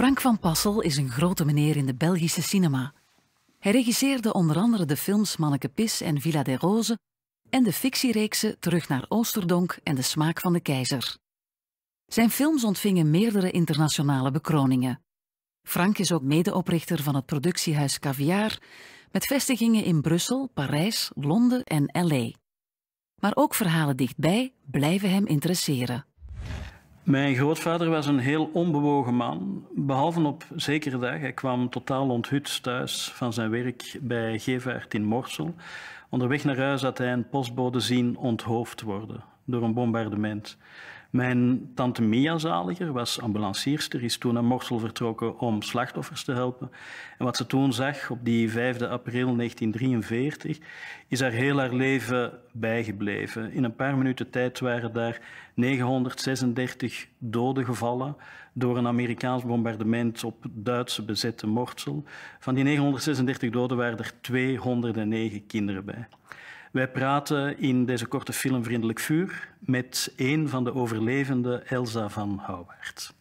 Frank van Passel is een grote meneer in de Belgische cinema. Hij regisseerde onder andere de films Manneke Pis en Villa de Rose en de fictiereeksen Terug naar Oosterdonk en De Smaak van de Keizer. Zijn films ontvingen meerdere internationale bekroningen. Frank is ook medeoprichter van het productiehuis Caviar, met vestigingen in Brussel, Parijs, Londen en L.A. Maar ook verhalen dichtbij blijven hem interesseren. Mijn grootvader was een heel onbewogen man, behalve op zekere dag. Hij kwam totaal onthutst thuis van zijn werk bij Gevaart in Mortsel. Onderweg naar huis had hij een postbode zien onthoofd worden door een bombardement. Mijn tante Mia Zaliger was ambulancierster, is toen naar Mortsel vertrokken om slachtoffers te helpen. En wat ze toen zag, op die 5 april 1943, is haar heel haar leven bijgebleven. In een paar minuten tijd waren daar 936 doden gevallen door een Amerikaans bombardement op Duitse bezette Mortsel. Van die 936 doden waren er 209 kinderen bij. Wij praten in deze korte film Vriendelijk Vuur met een van de overlevenden, Elza Van Hauwaert.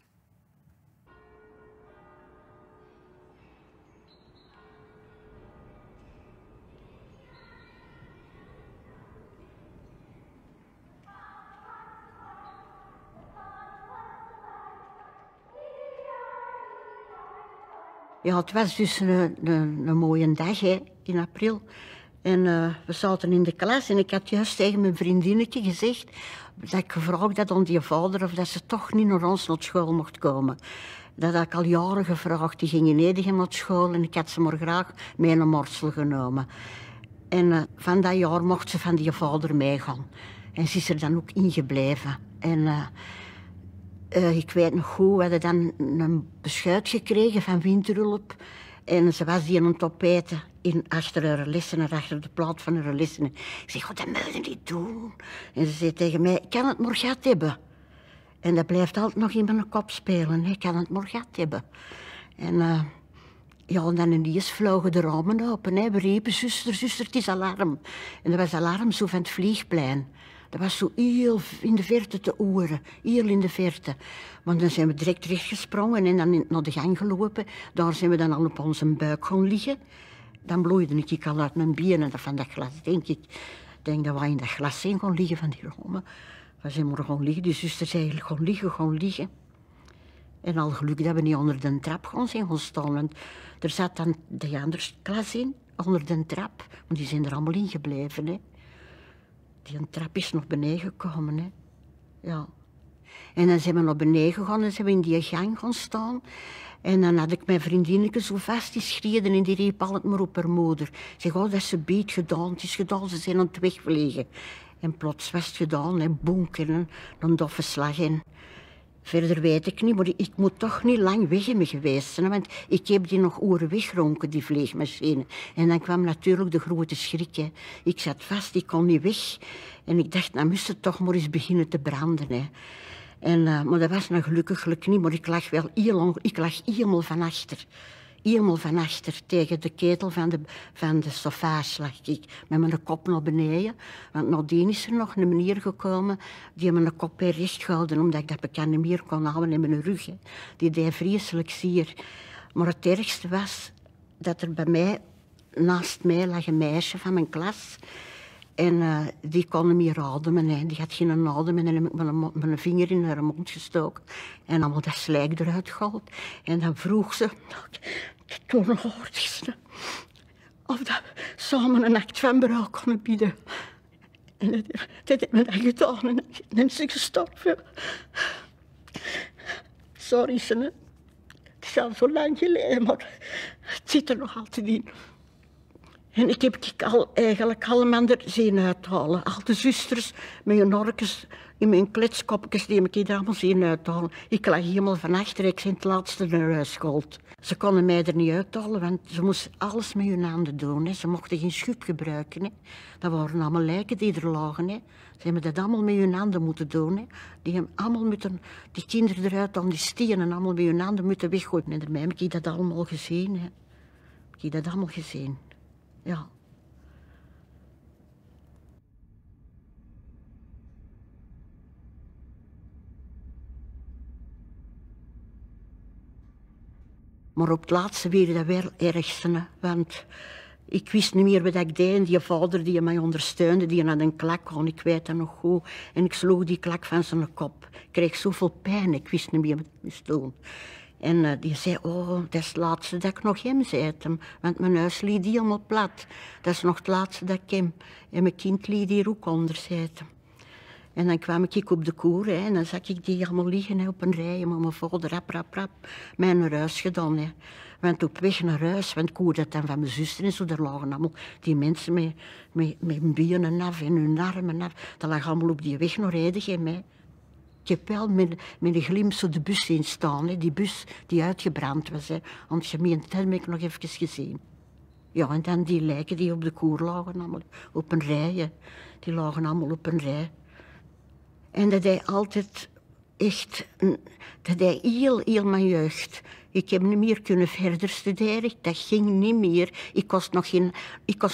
Ja, het was dus een mooie dag, hè, in april. En we zaten in de klas en ik had juist tegen mijn vriendinnetje gezegd dat ik gevraagd had aan die vader of dat ze toch niet naar ons naar school mocht komen. Dat had ik al jaren gevraagd. Die gingen in Edegem naar school en ik had ze maar graag mee naar Mortsel genomen. En van dat jaar mocht ze van die vader meegaan. En ze is er dan ook ingebleven. En ik weet nog goed, we hadden dan een beschuit gekregen van winterhulp. En ze was die aan het opeten achter haar lessen, achter de plaat van haar lessen. Ik zei, god, dat moet je niet doen. En ze zei tegen mij, ik kan het maar gehad hebben. En dat blijft altijd nog in mijn kop spelen, ik kan het maar gehad hebben. En ja, en dan ineens vlogen de ramen open. Hè. We riepen, zuster, zuster, het is alarm. En dat was alarm zo van het vliegplein. Dat was zo heel in de verte te oren, heel in de verte. Want dan zijn we direct rechtgesprongen en dan naar de gang gelopen. Daar zijn we dan al op onze buik gaan liggen. Dan bloeide ik al uit mijn benen van dat glas, denk ik. Ik denk dat we in dat glas zijn gaan liggen van die romen. We zijn maar gaan liggen, de zuster zei gaan liggen. En al geluk dat we niet onder de trap gaan staan. Want er zat dan de andere klas in, onder de trap. Want die zijn er allemaal in gebleven, hè. Die trap is nog beneden gekomen, hè. Ja. En dan zijn we naar beneden gegaan en zijn we in die gang gaan staan. En dan had ik mijn vriendinnetje zo vast geschreven en die riep altijd maar op haar moeder. Zeg, oh, dat is een beetje gedaan, het is gedaan, ze zijn aan het wegvliegen. En plots was het gedaan, en bonken, en een doffe slag. En verder weet ik niet, maar ik moet toch niet lang weg hebben geweest zijn, want ik heb die nog oren weggeronken, die vleegmachine. En dan kwam natuurlijk de grote schrik, hè. Ik zat vast, ik kon niet weg. En ik dacht, nou moest het toch maar eens beginnen te branden, hè. En, maar dat was nou gelukkig niet, maar ik lag wel heel lang, ik lag helemaal van achter. Helemaal van achter, tegen de ketel van de sofa's lag ik. Met mijn kop naar beneden. Want nadien is er nog een meneer gekomen die mijn kop weer recht gehouden, omdat ik dat bekende meer kon houden in mijn rug. Hè. Die deed vreselijk zeer. Maar het ergste was dat er bij mij, naast mij, lag een meisje van mijn klas. En die kon niet meer ademen, hè. Die had geen adem en dan heb ik mijn vinger in haar mond gestoken. En allemaal dat slijk eruit gehaald. En dan vroeg ze, dat toen nog hoorde, of dat samen een act van berouw konden bieden. En dat heeft me dat gedaan en dan is ze gestorven. Sorry, ze, hè. Het is al zo lang geleden, maar het zit er nog altijd in. En ik heb eigenlijk allemaal er zien uithalen. Al de zusters, mijn orkes, in mijn kletskopjes, die heb ik er allemaal zien uithalen. Ik lag helemaal van achter, ik ben het laatste naar huis gehaald. Ze konden mij er niet uithalen, want ze moesten alles met hun handen doen. Hè. Ze mochten geen schub gebruiken. Hè. Dat waren allemaal lijken die er lagen. Hè. Ze hebben dat allemaal met hun handen moeten doen. Hè. Die hebben allemaal die kinderen eruit aan die stenen, allemaal met hun handen moeten weggooien. En daarmee heb ik dat allemaal gezien. Hè. Ik heb dat allemaal gezien. Ja. Maar op het laatste weer dat wel ergste, want ik wist niet meer wat ik deed. En die vader die mij ondersteunde, die had een klak, en ik weet dat nog goed. En ik sloeg die klak van zijn kop. Ik kreeg zoveel pijn, ik wist niet meer wat ik moest doen. En die zei, oh, dat is het laatste dat ik nog hem zei, want mijn huis liet die helemaal plat. Dat is nog het laatste dat ik hem. En mijn kind liet hier ook onder zitten. En dan kwam ik op de koer, hè, en dan zag ik die allemaal liggen, hè, op een rij. Maar mijn vader, rap, mij naar huis gedaan. Hè. Want op weg naar huis, want ik hoorde dat dan van mijn zuster en zo, daar lagen allemaal die mensen met hun benen af en hun armen af. Dat lag allemaal op die weg naar Heidegeem, hè. Ik heb wel met een glimp zo de bus in staan, hè, die bus die uitgebrand was. Hè. Aan het gemeente heb ik nog even gezien. Ja, en dan die lijken die op de koer lagen, allemaal op een rij. Hè. Die lagen allemaal op een rij. En dat hij altijd echt, dat hij heel mijn jeugd. Ik heb niet meer kunnen verder studeren, dat ging niet meer. Ik was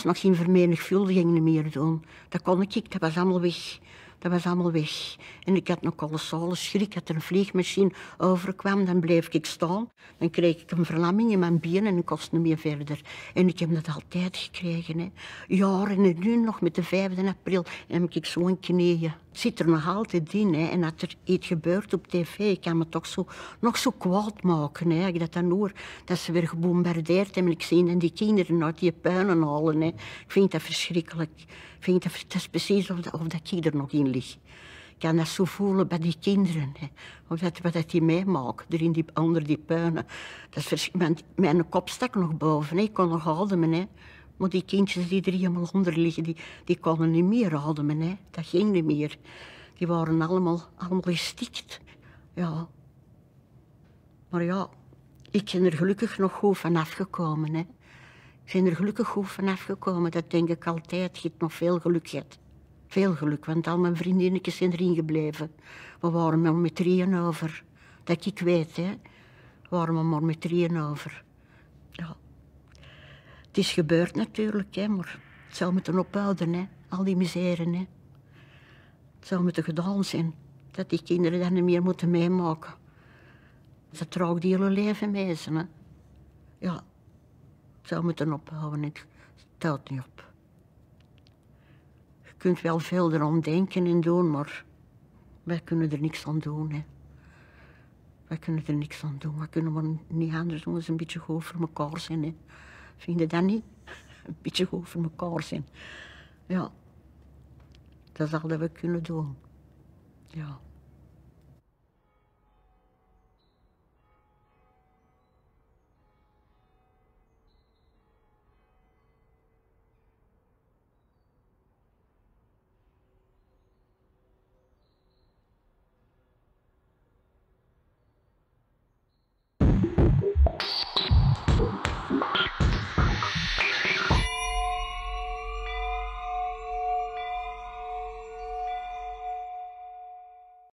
nog geen vermenigvuldiging meer doen. Dat kon ik, dat was allemaal weg. Dat was allemaal weg. En ik had nog kolossale schrik, dat er een vliegmachine overkwam, dan bleef ik staan. Dan kreeg ik een verlamming in mijn been en ik kon niet meer verder. En ik heb dat altijd gekregen, hè. Jaren en nu nog, met de 5e april, heb ik zo'n knieën. Het zit er nog altijd in, hè. En als er iets gebeurt op tv, ik kan me toch zo, nog zo kwaad maken, hè. Ik dat dan hoor, dat ze weer gebombardeerd hebben. Ik zie dan die kinderen uit die puinen halen, hè. Ik vind dat verschrikkelijk. Dat is precies of dat ik er nog in lig. Ik kan dat zo voelen bij die kinderen. Hè. Of dat, wat die meemaken, er in die, onder die puinen. Dat is mijn kop stak nog boven, hè. Ik kon nog ademen. Hè. Maar die kindjes die er helemaal onder liggen, die konden niet meer ademen. Hè. Dat ging niet meer. Die waren allemaal gestikt. Ja. Maar ja, ik ben er gelukkig nog goed van afgekomen. Hè. Ik ben er gelukkig goed van afgekomen, dat denk ik altijd. Je hebt nog veel geluk gehad. Veel geluk, want al mijn vriendinnetjes zijn erin gebleven. We waren maar met 3 over. Dat ik weet, hè. We waren maar met 3 over. Ja. Het is gebeurd natuurlijk, hè, maar het zou moeten ophouden, hè. Al die miseren, hè. Het zou moeten gedaan zijn. Dat die kinderen dat niet meer moeten meemaken. Ze dragen die hele leven mee, hè. Ja. Het zou moeten ophouden, het houdt niet op. Je kunt wel veel erom denken en doen, maar wij kunnen er niks aan doen. Hè. Wij kunnen er niks aan doen. Wij kunnen maar niet anders doen dan een beetje goed voor elkaar zijn. Hè. Vind je dat niet? Een beetje goed voor elkaar zijn. Ja, dat is al dat we kunnen doen. Ja.